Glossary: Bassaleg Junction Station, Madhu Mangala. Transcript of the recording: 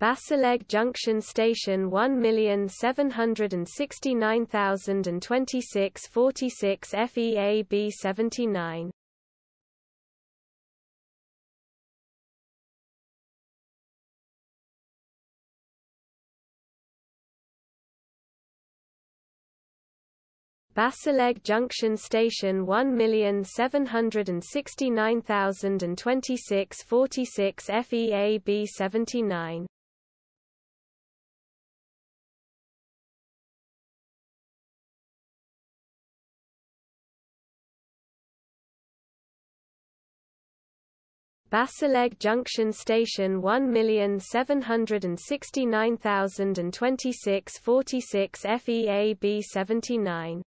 Bassaleg Junction Station 1,769,026 46 FEAB 79. Bassaleg Junction Station 1,769,026 46 FEAB 79. Bassaleg Junction Station 1,769,026 46 FEAB 79.